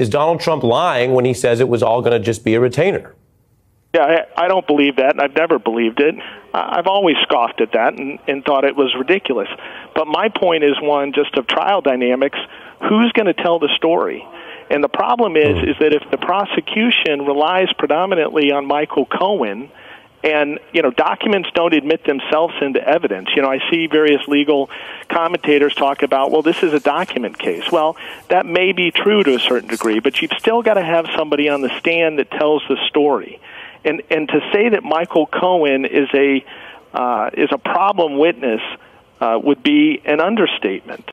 Is Donald Trump lying when he says it was all going to just be a retainer? Yeah, I don't believe that. I've never believed it. I've always scoffed at that and thought it was ridiculous. But my point is one just of trial dynamics. Who's going to tell the story? And the problem is that if the prosecution relies predominantly on Michael Cohen, and, you know, documents don't admit themselves into evidence. You know, I see various legal commentators talk about, well, this is a document case. Well, that may be true to a certain degree, but you've still got to have somebody on the stand that tells the story. And to say that Michael Cohen is a problem witness would be an understatement.